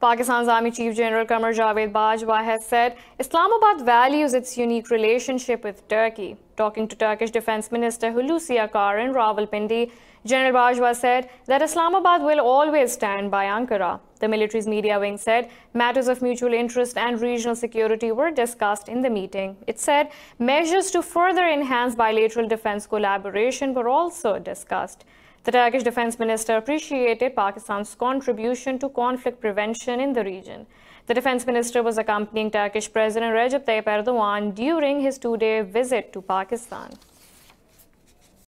Pakistan's Army Chief General Qamar Javed Bajwa has said Islamabad values its unique relationship with Turkey. Talking to Turkish Defense Minister Hulusi Akar in Rawalpindi, General Bajwa said that Islamabad will always stand by Ankara. The military's media wing said matters of mutual interest and regional security were discussed in the meeting. It said measures to further enhance bilateral defense collaboration were also discussed. The Turkish defense minister appreciated Pakistan's contribution to conflict prevention in the region. The defense minister was accompanying Turkish President Recep Tayyip Erdogan during his two-day visit to Pakistan.